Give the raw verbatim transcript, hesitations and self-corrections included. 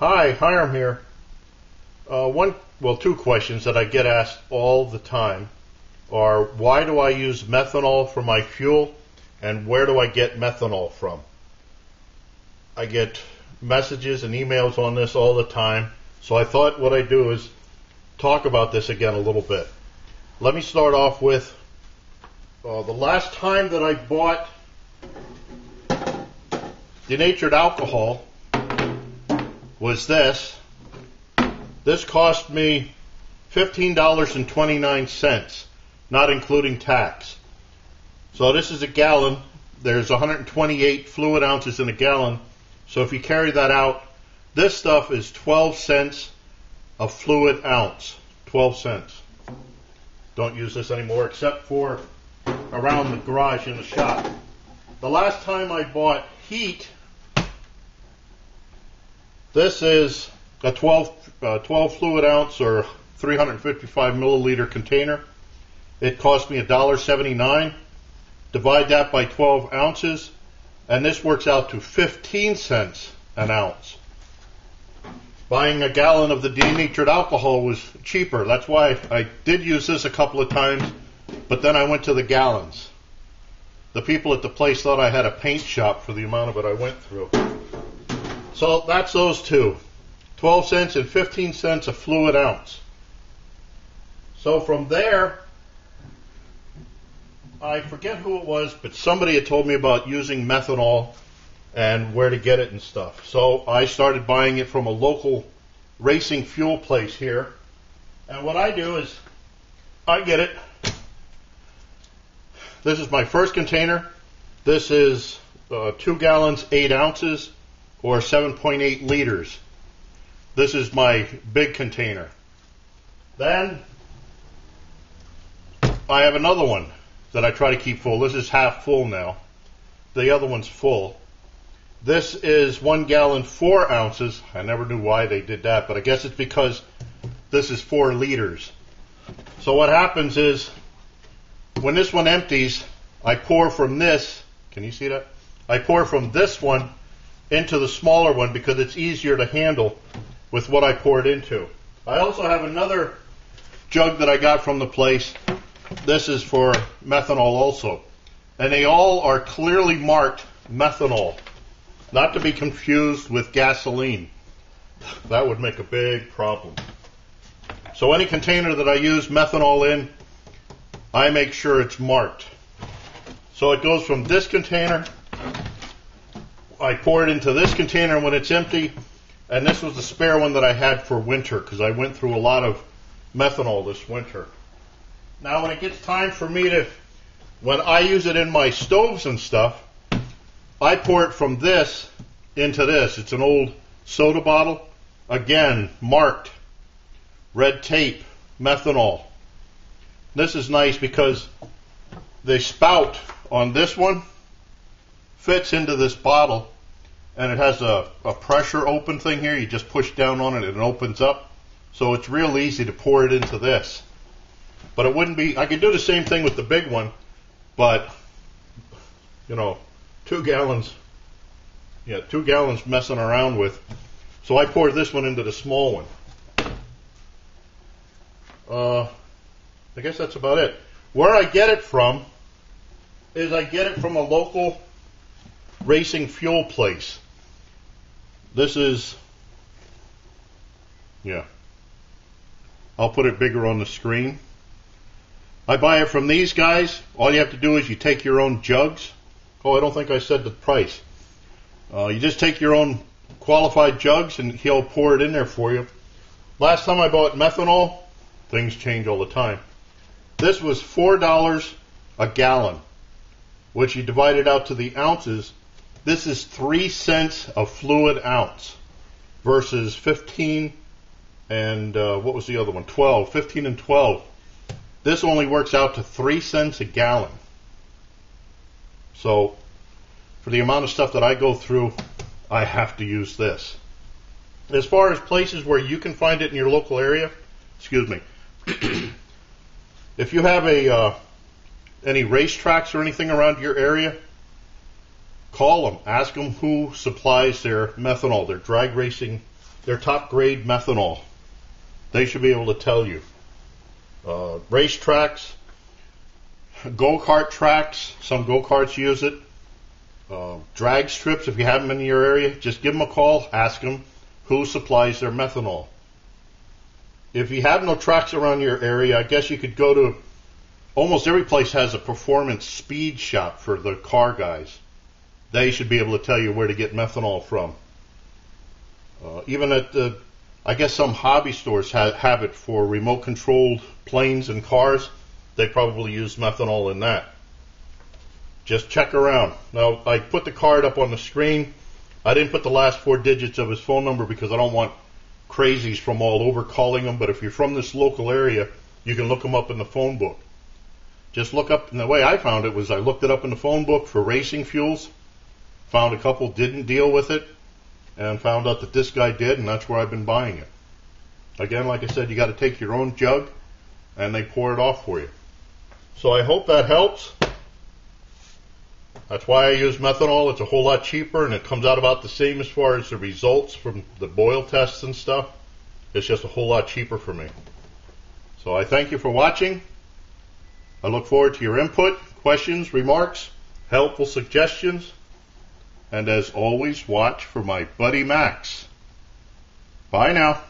Hi, Hiram here. Uh, one, well, two questions that I get asked all the time are, why do I use methanol for my fuel, and where do I get methanol from? I get messages and emails on this all the time, so I thought what I'd do is talk about this again a little bit. Let me start off with uh, the last time that I bought denatured alcohol was this. This cost me fifteen dollars and twenty-nine cents, not including tax. So this is a gallon. There's one hundred twenty-eight fluid ounces in a gallon. So if you carry that out, this stuff is twelve cents a fluid ounce. twelve cents. Don't use this anymore except for around the garage in the shop. The last time I bought Heet, this is a twelve, uh, twelve fluid ounce or three hundred fifty-five milliliter container. It cost me one dollar and seventy-nine cents. Divide that by twelve ounces, and this works out to fifteen cents an ounce. Buying a gallon of the denatured alcohol was cheaper. That's why I did use this a couple of times, but then I went to the gallons. The people at the place thought I had a paint shop for the amount of it I went through. So that's those two, twelve cents and fifteen cents a fluid ounce. So from there, I forget who it was, but somebody had told me about using methanol and where to get it and stuff. So I started buying it from a local racing fuel place here. And what I do is I get it. This is my first container. This is uh, two gallons, eight ounces, or seven point eight liters. This is my big container. Then I have another one that I try to keep full. This is half full now. The other one's full. This is one gallon, four ounces. I never knew why they did that, but I guess it's because this is four liters. So what happens is, when this one empties, I pour from this, can you see that? I pour from this one into the smaller one because it's easier to handle with what I poured into. I also have another jug that I got from the place. This is for methanol also. And they all are clearly marked methanol, not to be confused with gasoline. That would make a big problem. So any container that I use methanol in, I make sure it's marked. So it goes from this container, I pour it into this container when it's empty, and this was the spare one that I had for winter because I went through a lot of methanol this winter. Now when it gets time for me to, when I use it in my stoves and stuff, I pour it from this into this. It's an old soda bottle, again marked, red tape, methanol. This is nice because the spout on this one fits into this bottle, and it has a, a pressure open thing here. You just push down on it and it opens up. So it's real easy to pour it into this. But it wouldn't be, I could do the same thing with the big one, but, you know, two gallons, yeah, two gallons messing around with. So I poured this one into the small one. Uh... I guess that's about it. Where I get it from is I get it from a local racing fuel place. This is, yeah, I'll put it bigger on the screen. I buy it from these guys. All you have to do is you take your own jugs. Oh, I don't think I said the price. Uh, you just take your own qualified jugs and he'll pour it in there for you. Last time I bought methanol, things change all the time. This was four dollars a gallon, which you divide it out to the ounces. This is three cents a fluid ounce versus fifteen and uh, what was the other one? twelve. fifteen and twelve. This only works out to three cents a gallon. So for the amount of stuff that I go through, I have to use this. As far as places where you can find it in your local area, excuse me, if you have a uh, any racetracks or anything around your area, call them. Ask them who supplies their methanol, their drag racing their top grade methanol. They should be able to tell you. Uh, race tracks, go-kart tracks, some go-karts use it. Uh, drag strips, if you have them in your area, just give them a call, ask them who supplies their methanol. If you have no tracks around your area, I guess you could go to, almost every place has a performance speed shop for the car guys. They should be able to tell you where to get methanol from. Uh, even at the, I guess some hobby stores ha have it for remote controlled planes and cars. They probably use methanol in that. Just check around. Now, I put the card up on the screen. I didn't put the last four digits of his phone number because I don't want crazies from all over calling him, but if you're from this local area, you can look him up in the phone book. Just look up, and the way I found it was I looked it up in the phone book for racing fuels, found a couple didn't deal with it, and found out that this guy did, and that's where I've been buying it. Again, like I said, you got to take your own jug, and they pour it off for you. So I hope that helps. That's why I use methanol. It's a whole lot cheaper, and it comes out about the same as far as the results from the boil tests and stuff. It's just a whole lot cheaper for me. So I thank you for watching. I look forward to your input, questions, remarks, helpful suggestions. And as always, watch for my buddy Max. Bye now.